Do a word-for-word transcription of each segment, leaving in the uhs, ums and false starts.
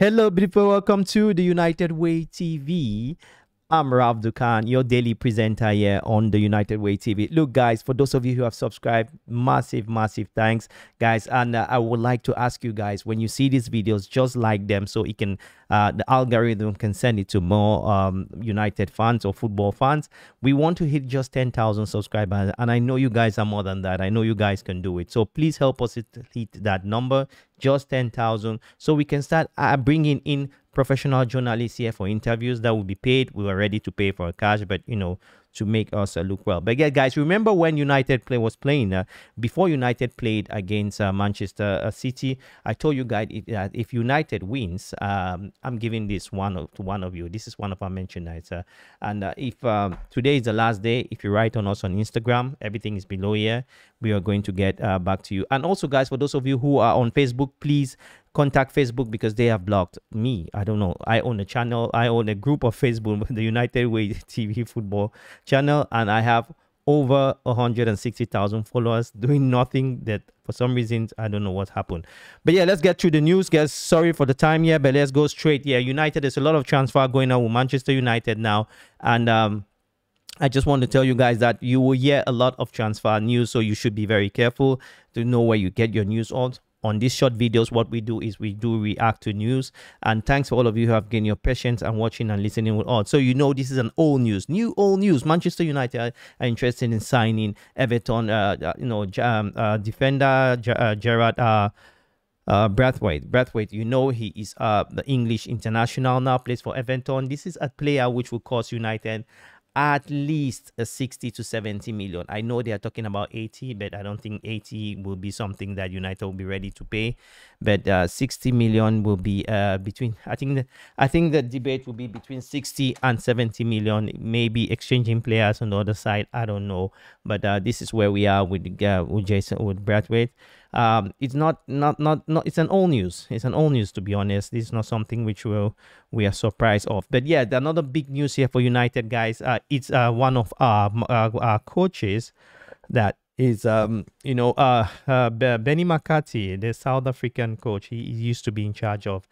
Hello, beautiful. Welcome to the United Way T V. I'm Ralph Ducan, your daily presenter here on the United Way T V. Look, guys, for those of you who have subscribed, massive, massive thanks, guys. And uh, I would like to ask you guys, when you see these videos, just like them so it can, uh, the algorithm can send it to more um, United fans or football fans. We want to hit just ten thousand subscribers. And I know you guys are more than that. I know you guys can do it. So please help us hit, hit that number. Just ten thousand, so we can start uh, bringing in professional journalists here for interviews that will be paid. We were ready to pay for cash, but you know, to make us uh, look well. But yeah, guys, remember when United play was playing uh, before United played against uh, Manchester uh, City, I told you guys that uh, if United wins, um, I'm giving this one of, to one of you. This is one of our mentioners, uh, and uh, if um, today is the last day, if you write on us on Instagram, everything is below here. We are going to get uh, back to you. And also, guys, for those of you who are on Facebook, please contact Facebook because they have blocked me. I don't know. I own a channel. I own a group of Facebook, the United Way T V football channel, and I have over one hundred sixty thousand followers doing nothing that for some reasons, I don't know what happened. But yeah, let's get through the news, guys. Sorry for the time here, but let's go straight. Yeah, United, there's a lot of transfer going on with Manchester United now. And um, I just want to tell you guys that you will hear a lot of transfer news, so you should be very careful to know where you get your news on. On these short videos, what we do is we do react to news. And thanks for all of you who have gained your patience and watching and listening with us. So you know this is an old news, new old news. Manchester United are interested in signing Everton, uh, you know, um, uh, defender J uh, Jarrad uh, uh, Branthwaite. Branthwaite, you know, he is uh, the English international now, plays for Everton. This is a player which will cost United at least a sixty to seventy million. I know they are talking about eighty, but I don't think eighty will be something that United will be ready to pay. But uh, sixty million will be uh, between. I think that I think the debate will be between sixty and seventy million. Maybe exchanging players on the other side. I don't know. But uh, this is where we are with uh, with Jason with Branthwaite. Um, it's not, not, not, not, it's an old news. It's an old news, to be honest. This is not something which will, we are surprised of. But yeah, another big news here for United, guys. Uh, it's uh, one of our, our, our coaches that is, um, you know, uh, uh, Benni McCarthy, the South African coach. He used to be in charge of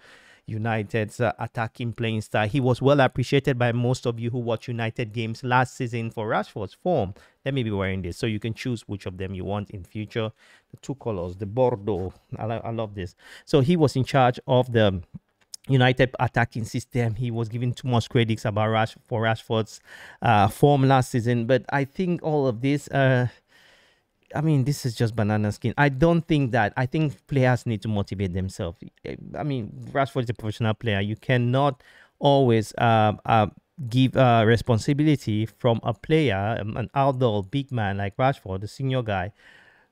United's uh, attacking playing style. He was well appreciated by most of you who watch United games last season for Rashford's form. Let me be wearing this so you can choose which of them you want in future. The two colors, the Bordeaux. I, lo I love this. So he was in charge of the United attacking system. He was given too much critics about Rash for Rashford's uh, form last season. But I think all of this... Uh, I mean, this is just banana skin. I don't think that. I think players need to motivate themselves. I mean, Rashford is a professional player. You cannot always uh, uh, give uh, responsibility from a player, an outdoor big man like Rashford, the senior guy,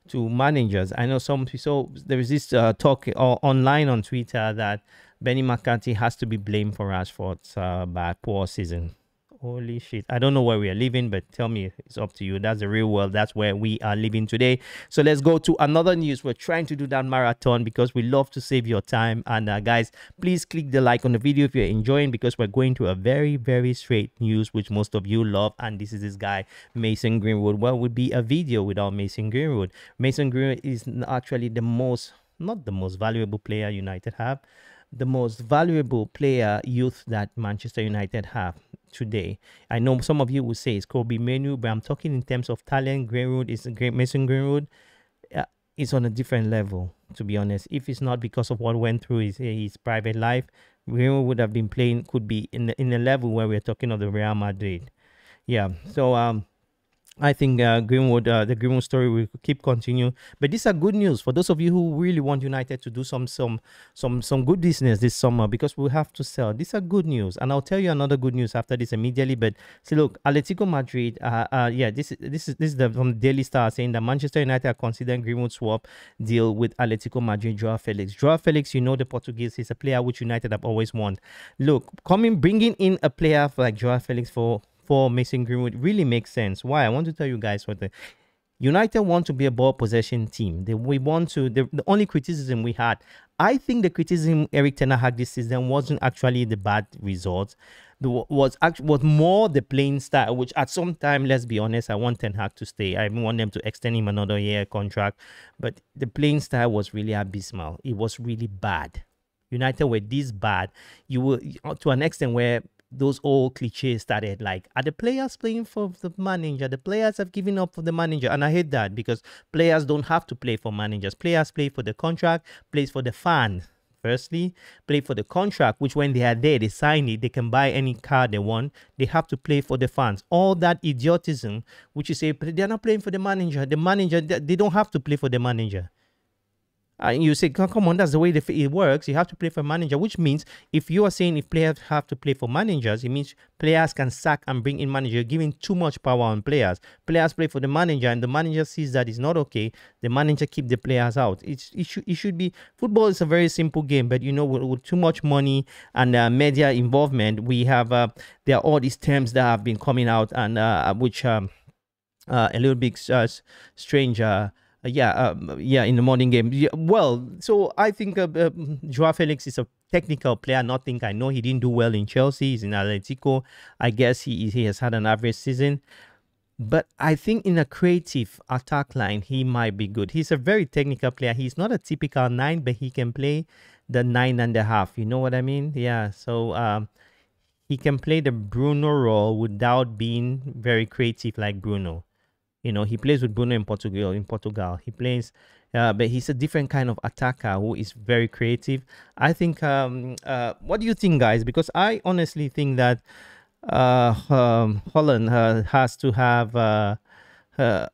to managers. I know some people, so there is this uh, talk uh, online on Twitter that Benni McCarthy has to be blamed for Rashford's uh, bad, poor season. Holy shit. I don't know where we are living, but tell me, it's up to you. That's the real world. That's where we are living today. So let's go to another news. We're trying to do that marathon because we love to save your time. And uh, guys, please click the like on the video if you're enjoying, because we're going to a very, very straight news, which most of you love. And this is this guy, Mason Greenwood. What would be a video without Mason Greenwood? Mason Greenwood is actually the most, not the most valuable player United have, the most valuable player youth that Manchester United have today. I know some of you will say it's Kobbie Mainoo, but I'm talking in terms of talent. Greenwood is Mason Greenwood uh, is on a different level, to be honest. If it's not because of what went through his, his private life, Greenwood would have been playing, could be in the, in the level where we're talking of the Real Madrid. Yeah, so um, I think uh, Greenwood, uh, the Greenwood story will keep continuing. But these are good news for those of you who really want United to do some some some some good business this summer, because we have to sell. These are good news, and I'll tell you another good news after this immediately. But see, look, Atletico Madrid. Uh, uh, yeah, this is this is this is the, from the Daily Star saying that Manchester United are considering Greenwood swap deal with Atletico Madrid. Joao Felix, Joao Felix, you know, the Portuguese, is a player which United have always wanted. Look, coming bringing in a player like Joao Felix for. for Mason Greenwood really makes sense. Why? I want to tell you guys what the United want to be a ball possession team. They, we want to, the, the only criticism we had, I think the criticism Erik Ten Hag this season wasn't actually the bad results. The, was actually was more the playing style, which at some time, let's be honest, I want Ten Hag to stay. I want them to extend him another year contract, but the playing style was really abysmal. It was really bad. United were this bad, you were to an extent where those old cliches started, like, are the players playing for the manager? The players have given up for the manager. And I hate that, because players don't have to play for managers. Players play for the contract, plays for the fan. Firstly, play for the contract, which when they are there, they sign it, they can buy any car they want. They have to play for the fans. All that idiotism, which you say, but they're not playing for the manager. The manager, they don't have to play for the manager. And you say, come on, that's the way it works. You have to play for manager, which means if you are saying if players have to play for managers, it means players can sack and bring in manager. You're giving too much power on players. Players play for the manager, and the manager sees that it's not okay. The manager keep the players out. It's, it, should, it should be... Football is a very simple game, but, you know, with, with too much money and uh, media involvement, we have... Uh, there are all these terms that have been coming out, and uh, which um, uh, a little bit uh, strange... Uh, Yeah, um, yeah, in the morning game. Yeah, well, so I think uh, uh, Joao Felix is a technical player. Not think I know he didn't do well in Chelsea. He's in Atletico. I guess he he has had an average season, but I think in a creative attack line he might be good. He's a very technical player. He's not a typical nine, but he can play the nine and a half. You know what I mean? Yeah. So um, he can play the Bruno role without being very creative like Bruno. You know, he plays with Bruno in Portugal. In Portugal, he plays, uh, but he's a different kind of attacker who is very creative. I think. Um, uh, what do you think, guys? Because I honestly think that uh, um, Holland uh, has to have uh, uh,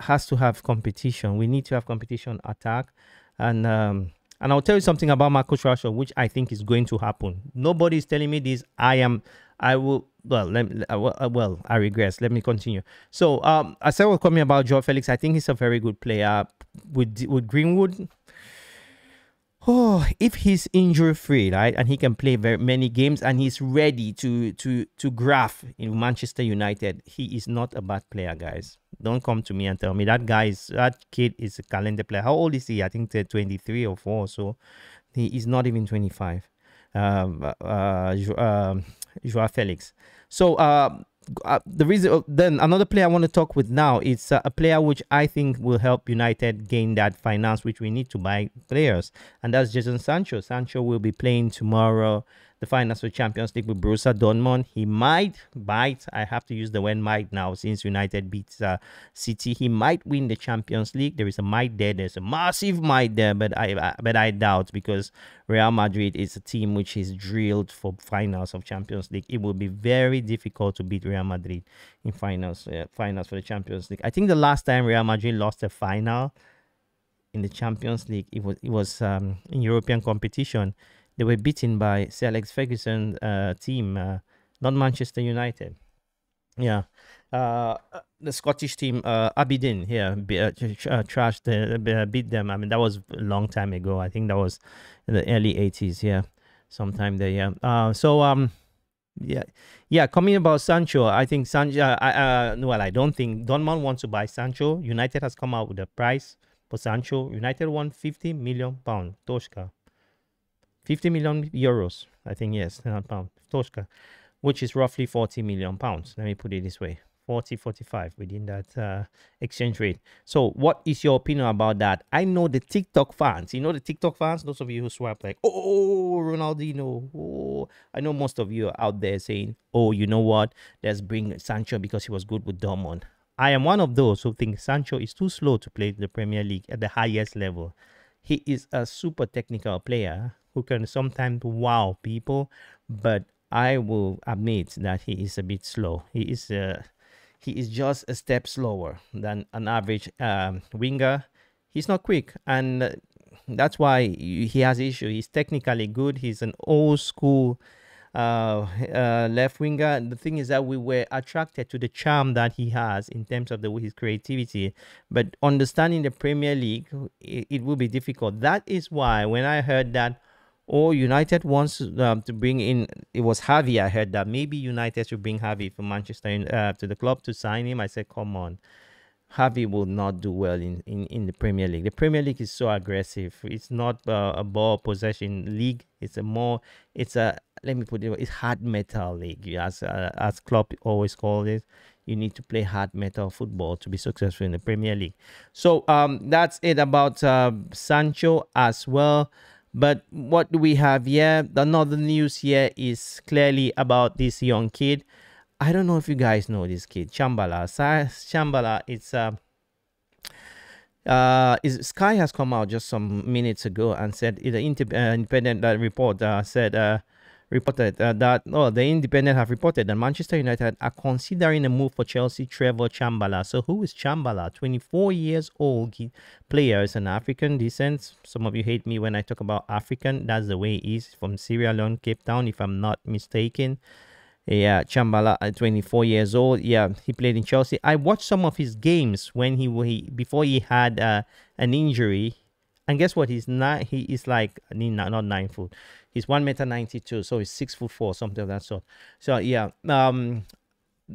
has to have competition. We need to have competition attack, and um, and I'll tell you something about Marcus Rashford, which I think is going to happen. Nobody is telling me this. I am. I will. Well, let me, well, I regress. Let me continue. So, um, I said, we're coming about Joao Felix. I think he's a very good player with with Greenwood. Oh, if he's injury free, right, and he can play very many games, and he's ready to to to graft in Manchester United, he is not a bad player, guys. Don't come to me and tell me that guy is that kid is a calendar player. How old is he? I think they're twenty-three or four. So he is not even twenty-five. Um, uh, uh, Joao Felix. So uh, uh, the reason then another player I want to talk with now is uh, a player which I think will help United gain that finance which we need to buy players, and that's Jadon Sancho. Sancho will be playing tomorrow the finals for Champions League with Borussia Dortmund. He might bite. I have to use the word might now since United beats uh, City. He might win the Champions League. There is a might there. There's a massive might there, but I, I but I doubt, because Real Madrid is a team which is drilled for finals of Champions League. It will be very difficult to beat Real Madrid in finals uh, finals for the Champions League. I think the last time Real Madrid lost a final in the Champions League, it was it was um, in European competition. They were beaten by Sir Alex Ferguson uh, team, uh, not Manchester United. Yeah. Uh, the Scottish team, uh, Aberdeen, yeah, be, uh, uh, trashed, the, uh, beat them. I mean, that was a long time ago. I think that was in the early eighties, yeah. Sometime there, yeah. Uh, so, um, yeah. Yeah, coming about Sancho, I think Sancho, uh, uh, well, I don't think, Dortmund wants to buy Sancho. United has come out with a price for Sancho. United won fifty million pounds, Toshka. fifty million euros, I think, yes, not pound, Toshka, which is roughly forty million pounds. Let me put it this way, forty, forty-five within that uh, exchange rate. So what is your opinion about that? I know the TikTok fans, you know the TikTok fans, those of you who swipe like, oh, Ronaldinho, oh. I know most of you are out there saying, oh, you know what, let's bring Sancho because he was good with Dortmund. I am one of those who think Sancho is too slow to play the Premier League at the highest level. He is a super technical player who can sometimes wow people, but I will admit that he is a bit slow. He is uh, he is just a step slower than an average um, winger. He's not quick, and that's why he has issue. He's technically good. He's an old school uh, uh, left winger. The thing is that we were attracted to the charm that he has in terms of the his creativity, but understanding the Premier League, it, it will be difficult. That is why when I heard that, or oh, United wants um, to bring in, it was Javi, I heard that maybe United should bring Javi from Manchester uh, to the club to sign him. I said, come on, Javi will not do well in, in, in the Premier League. The Premier League is so aggressive. It's not uh, a ball possession league. It's a more, it's a, let me put it, it's hard metal league, as, uh, as Klopp always called it. You need to play hard metal football to be successful in the Premier League. So um, that's it about uh, Sancho as well. But what do we have here? Another news here is clearly about this young kid. I don't know if you guys know this kid, Shambhala. Shambhala, it's a... Uh, uh, Sky has come out just some minutes ago and said, the independent uh, report uh, said... Uh, reported uh, that oh, the Independent have reported that Manchester United are considering a move for Chelsea Trevoh Chalobah. So who is Chalobah? twenty-four years old player, is an African descent. Some of you hate me when I talk about African. That's the way he is, from Sierra Leone, Cape Town, if I'm not mistaken. Yeah, Chalobah at twenty-four years old. Yeah, he played in Chelsea. I watched some of his games when he, he before he had uh, an injury. And guess what? He's not. He is like not nine foot. He's one meter ninety-two, so he's six foot four, something of that sort. So yeah, um,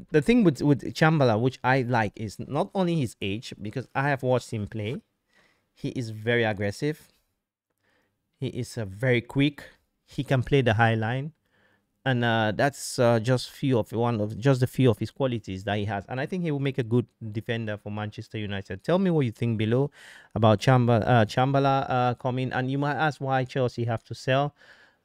the thing with with Chalobah, which I like, is not only his age, because I have watched him play. He is very aggressive. He is uh, very quick. He can play the high line, and uh, that's uh, just few of one of just a few of his qualities that he has. And I think he will make a good defender for Manchester United. Tell me what you think below about Chalobah uh, Chalobah uh, coming. And you might ask why Chelsea have to sell.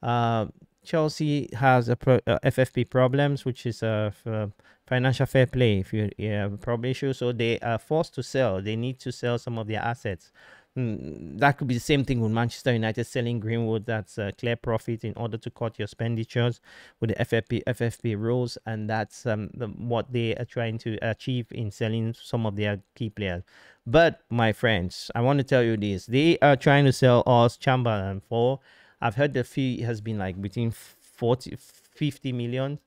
Uh, Chelsea has a pro uh, F F P problems, which is a uh, financial fair play, if you yeah, problem issue. So they are forced to sell. They need to sell some of their assets. Mm, that could be the same thing with Manchester United selling Greenwood. That's a clear profit in order to cut your expenditures with the F F P F F P rules, and that's um, the, what they are trying to achieve in selling some of their key players. But my friends, I want to tell you this: they are trying to sell us Chalobah for. I've heard the fee has been like between forty, fifty million.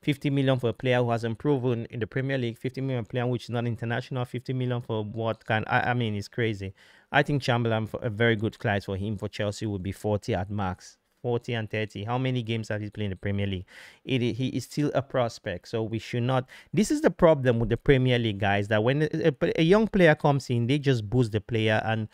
fifty million for a player who hasn't proven in the Premier League, fifty million player which is not international, fifty million for what kind, I, I mean, it's crazy. I think Chalobah, for a very good client for him, for Chelsea, would be forty at max, forty and thirty. How many games have he played in the Premier League? It, he is still a prospect, so we should not. This is the problem with the Premier League, guys, that when a, a young player comes in, they just boost the player, and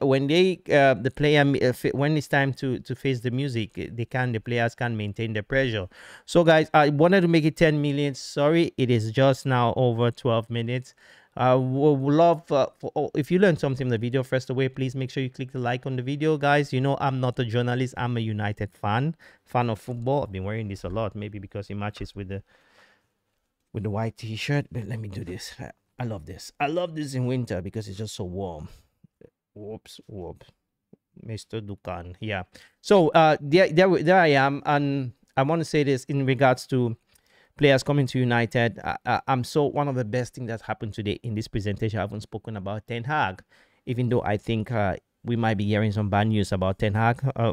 when they, uh, the player, when it's time to, to face the music, they can, the players can maintain the pressure. So guys, I wanted to make it ten minutes. Sorry, it is just now over twelve minutes. I uh, would love uh, for, oh, if you learned something in the video, first away, please make sure you click the like on the video, guys. You know, I'm not a journalist. I'm a United fan, fan of football. I've been wearing this a lot, maybe because it matches with the with the white T-shirt. But let me do this. I love this. I love this in winter because it's just so warm. Whoops, whoops, Mister Ducan. Yeah. So uh, there, there, there I am, and I want to say this in regards to players coming to United. I, I'm so one of the best things that happened today in this presentation. I haven't spoken about Ten Hag, even though I think uh, we might be hearing some bad news about Ten Hag, uh,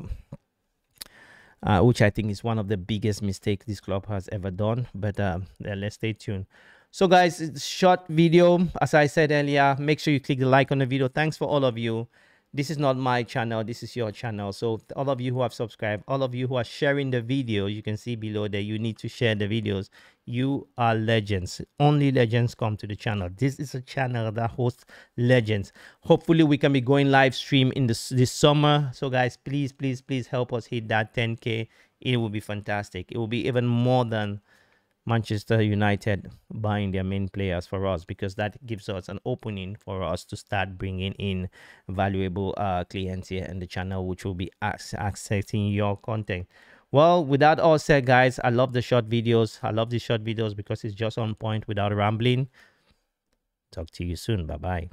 uh, which I think is one of the biggest mistakes this club has ever done. But uh, uh, let's stay tuned. So, guys, it's a short video. As I said earlier, make sure you click the like on the video. Thanks for all of you. This is not my channel. This is your channel. So all of you who have subscribed, all of you who are sharing the video, you can see below that you need to share the videos. You are legends. Only legends come to the channel. This is a channel that hosts legends. Hopefully, we can be going live stream in this, this summer. So guys, please, please, please help us hit that ten K. It will be fantastic. It will be even more than Manchester United buying their main players for us, because that gives us an opening for us to start bringing in valuable uh, clients here in the channel, which will be accepting your content. Well, with that all said, guys, I love the short videos. I love these short videos because it's just on point without rambling. Talk to you soon. Bye-bye.